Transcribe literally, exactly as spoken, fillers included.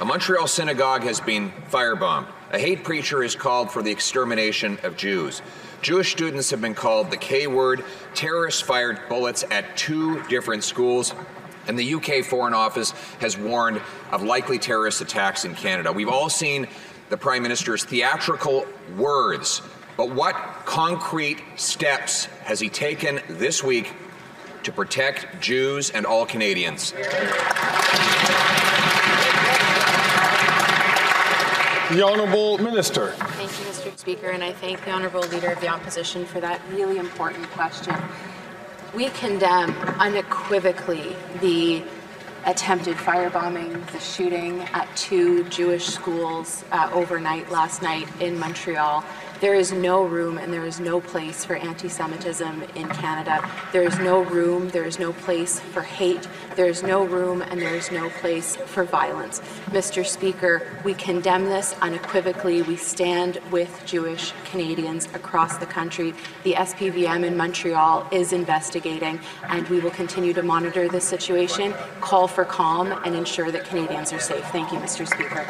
A Montreal synagogue has been firebombed. A hate preacher has called for the extermination of Jews. Jewish students have been called the K-word. Terrorists fired bullets at two different schools. And the U K Foreign Office has warned of likely terrorist attacks in Canada. We've all seen the Prime Minister's theatrical words, but what concrete steps has he taken this week to protect Jews and all Canadians? The Honourable Minister. Thank you, Mister Speaker, and I thank the Honourable Leader of the Opposition for that really important question. We condemn unequivocally the attempted firebombing, the shooting at two Jewish schools uh, overnight last night in Montreal. There is no room and there is no place for anti-Semitism in Canada. There is no room, there is no place for hate. There is no room and there is no place for violence. Mister Speaker, we condemn this unequivocally. We stand with Jewish Canadians across the country. The S P V M in Montreal is investigating, and we will continue to monitor this situation, call for calm, and ensure that Canadians are safe. Thank you, Mister Speaker.